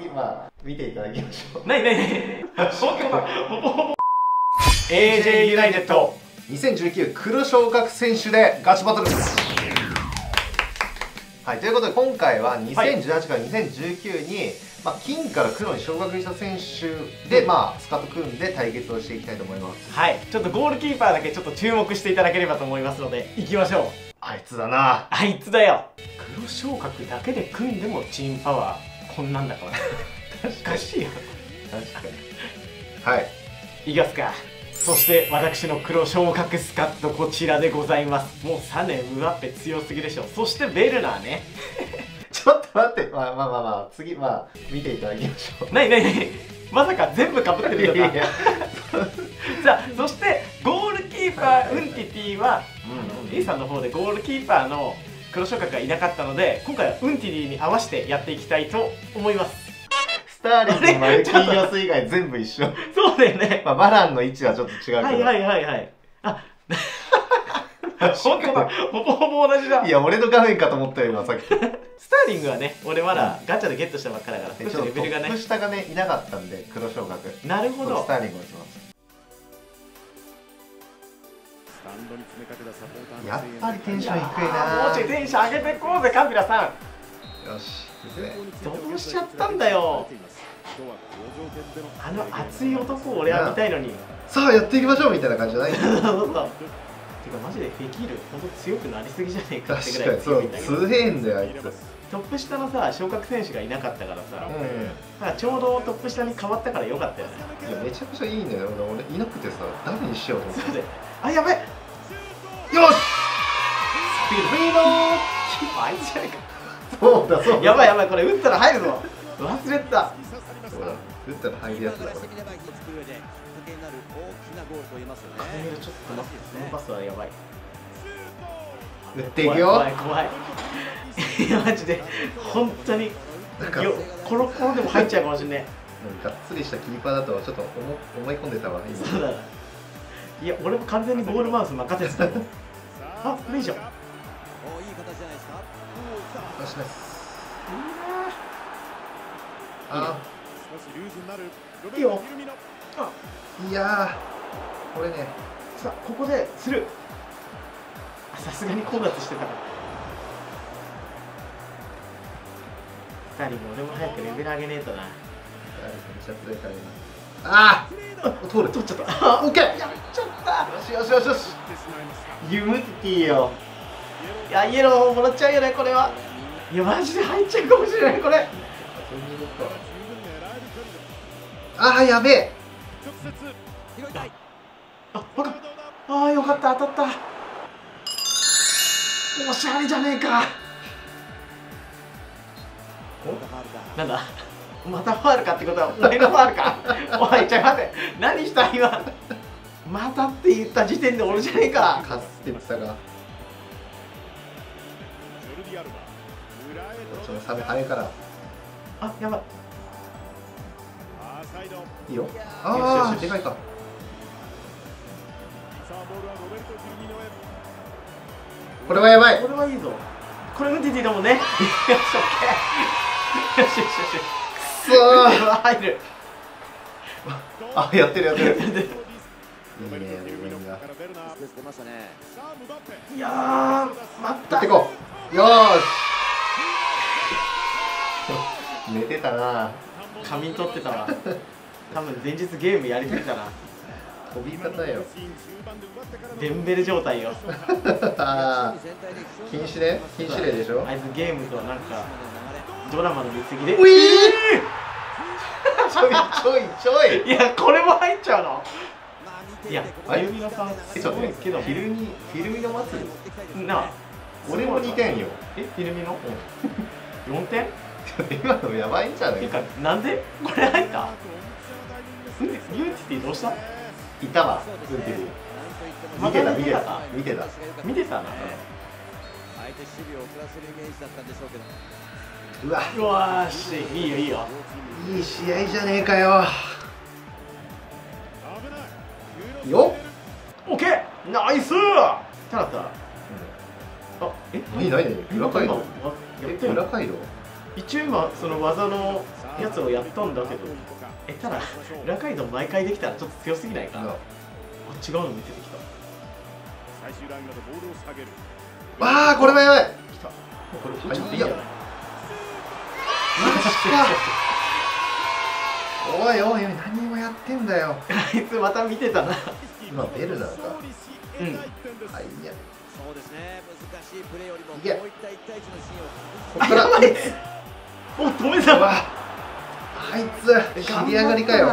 次、まあ、見ていただきましょう。AJ ユナイテッド2019黒昇格選手でガチバトル。はい、ということで今回は2018から2019に、まあ、金から黒に昇格した選手で、まあ、スカと組んで対決をしていきたいと思います。はい、ちょっとゴールキーパーだけちょっと注目していただければと思いますので、いきましょう。あいつだな、あいつだよ。黒昇格だけで組んでもチームパワーこんなんだからおかしいよ。確かに。はい、いきますか。そして私の黒昇格スカッとこちらでございます。もうサネムワッペ強すぎでしょ。そしてベルナーねちょっと待って、まあまあまあ、まあ、次、まあ見ていただきましょう。まさか全部かぶってるとかさあ、そしてゴールキーパーウンティティは A さんの方でゴールキーパーの黒昇格がいなかったので、今回はウンティティに合わせてやっていきたいと思います。スターリングのマルキーヨス以外全部一緒そうだよね、まあ、バランの位置はちょっと違うけど、あ本当だ、ほぼほぼ同じだ。いや、俺の画面かと思ったよ今さっきスターリングはね、俺まだガチャでゲットしたばっかだから、ちょっとレベルがね、トップ下がね、いなかったんで黒昇格。なるほど。スターリングをします。やっぱりテンション低いな。もうちょいテンション上げていこうぜカピラさん。よし、どうしちゃったんだよ、あの熱い男を俺は見たいのに。さあやっていきましょうみたいな感じじゃないんだよてかマジでフェキールほんと強くなりすぎじゃねえかってぐらい強いんだけど、強えんだよあいつ。トップ下のさ昇格選手がいなかったからさ、なんかちょうどトップ下に変わったからよかったよね。いやめちゃくちゃいいんだよ。俺いなくてさ、誰にしようと思って。あ、やべ、よしスピードあいつじゃねえか。そうだそうだ、やばいやばい、これ打ったら入るぞ、忘れてた。そうだ、打ったら入るやつだ。これちょっと待って、そのパスはやばい。打っていくよ。怖いいやマジで本当にコロコロでも入っちゃうかもしれない。がっつりしたキーパーだとちょっと思い込んでたわね今。そうだ、いや俺も完全にゴールマウス任せてたもんあ、これいいじゃん。出します。ああ、いいよ。いやー、これね、さあここでスルー、さすがに混雑してたから。2人も俺も早くレベル上げねえとな。ああ、取っちゃった。あ、オッケー、やっちゃった。よしよしよしよし、ユムティよ。いや、イエローもらっちゃうよねこれは。いやマジで入っちゃうかもしれない、これ。ああ、やべえ。ああ、よかった、当たった。おしゃれじゃねえか。なんだ、またファールかってことは俺のファールかおい、ちょっと待って、何した今またって言った時点で俺じゃねえか。かすって言ってたが、ちょっとサメ早いから。あ、やばい、いいよ。ああ、でかいか。これはやばい、これはいいぞ。これウンティティだもんねよし、オッケー、よしよしよし。くそー、入る。あ、やってるやってるいいね、みんな。いやー、待った、やってこう。よーし、寝てたな、仮眠取ってたわ多分前日ゲームやりすぎたな飛び方よ、デンベル状態よ禁止ね、禁止令でしょあいつ。ゲームとはなんかドラマの見過ぎで、ういちょいちょいちょいいや、これも入っちゃうの。いや、フィルミノさんすごいけど、フィルミノ祭りなあ。俺も2点よ。え、フィルミノ4点。今のやばいんじゃないか。なんでこれ入った。ユーティティどうした。いたわ、ユーティティ。見てた見てた見てた見てたな。うわ、うわーし、いいよいいよ、いい試合じゃねえかよ。よっ、オッケー、ナイス。ただったら、あ、え、何何何、裏回路、裏回路。一応今その技のやつをやったんだけど、ただ裏カイド毎回できたらちょっと強すぎないかな。あ、違うの見せてきた。ああ、これはやばい。きた。これ打っちゃっていいんじゃない？おいおいおい、何もやってんだよ。あいつまた見てたな。今ベルなのか。うん。はい、いや。そうですね。難しいプレーよりもこういった1対1のシーンを。ここから。お、止めたわ。あいつ切り上がりかよ。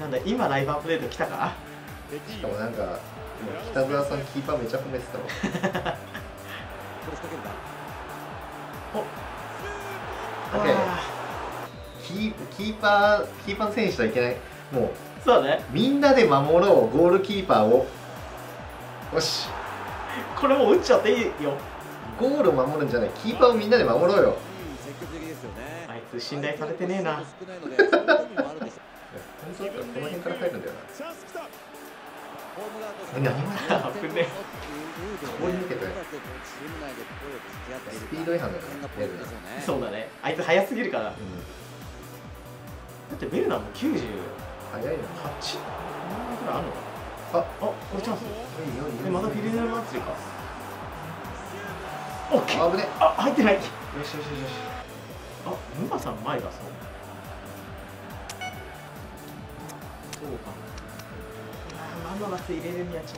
なんだ、今ライバープレート来たか。しかもなんか北澤さんキーパーめちゃ褒めてたわ。キーパー選手とはいけない。もうそうね、みんなで守ろうゴールキーパーを。よし、これもう打っちゃっていいよ。ゴールを守るんじゃない、キーパーをみんなで守ろうよ。あいつ信頼されてねえな。本当だったらこの辺から入るんだよな。何もやった、危ねえ。こういうわけでスピード違反だからね。そうだね、あいつ速すぎるから。だってベルナも90速いな。8ぐらいあるのか。あ、これチャンス。またフィレネル祭りか。オッケー。危ね。あ、入ってない。よしよしよしよし。あ、ムバさん前だそう。そうか。あ、マンマス入れるにはちょっと。あ、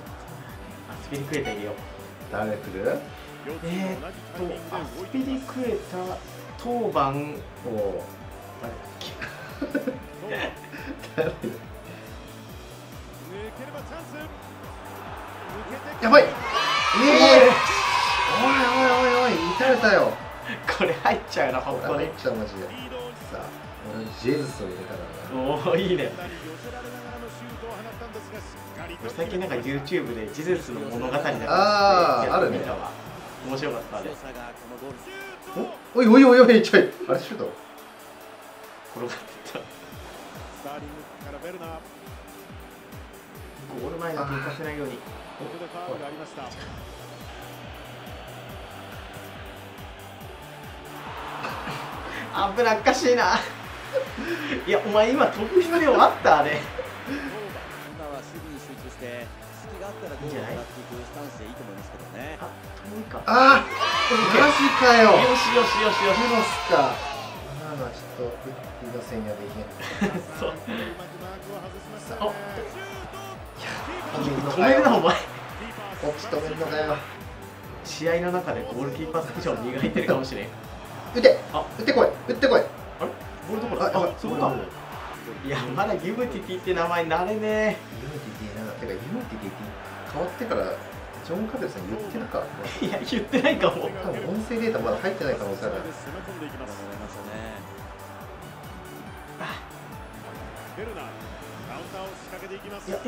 スピリクエーター入れよう。誰来る？あ、スピリクエーター当番を誰だっけ？誰？やばい。おいおいおい、打たれたよ。これ入っちゃうな、本当に。入っちゃう、マジで。さあ、俺ジェズスを入れたからな。おお、いいね。最近なんか YouTube でジェズスの物語なんか見たわ。面白かったね。おいおいおいおい、ちょい。あれ、シュート転がった。ゴール前が抜かせないように。危なっかしいな。いや、お前今飛ぶ必要あった？あれいいんじゃない？あ、遠いか。あー、マジかよ。よしよしよしよし。ロスか。今のはちょっとウッディのせいにはできない。そう。あ、いや、止めるなお前。こっち止めるのかよ。試合の中でゴールキーパーポジション磨いてるかもしれん。打て、打ってこい、打ってこい。あれ、ボールどこだ？あ、そうか。いや、まだユムティティって名前慣れねえ。ユムティティなんだってか、ユムティティ変わってからジョン・カベルさん言ってるか。いや、言ってないかも。多分音声データまだ入ってない可能性ある。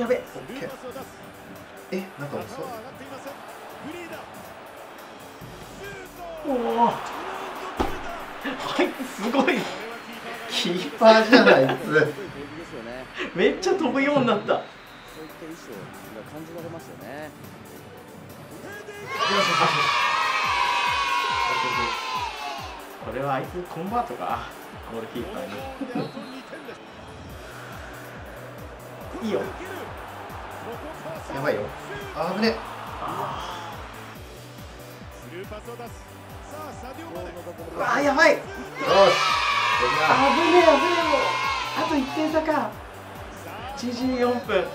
やべ、オッケー。え、なんか遅い。おお。はい、すごい。キーパーじゃないつ。めっちゃ飛ぶようになった。そういった意思が感じられますよね。これはあいつコンバートか。ゴールキーパーに。いいよ。やばいよ。あぶね。スルーパスを出す。あ、やばい。よし、危ねえ危ねえ、もうあと1点差か。1時4分。そうですね、出しても受けても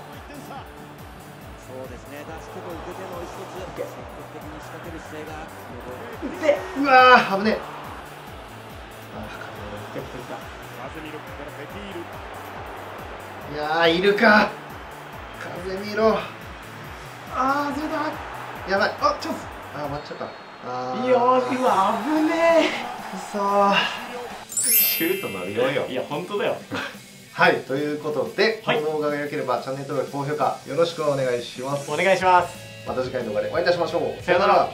一つ積極的に仕掛ける姿勢がうって、うわー、危ねえ。いやー、いるかカゼミーロ。あー、ずれた、やばい。あ、チャンス。あー、待っちゃった。いや、今危ねえ。くそー。シュートの色よ。いや、本当だよ。はい、ということで、この動画が良ければチャンネル登録、高評価よろしくお願いします。お願いします。また次回の動画でお会いいたしましょう。さよなら。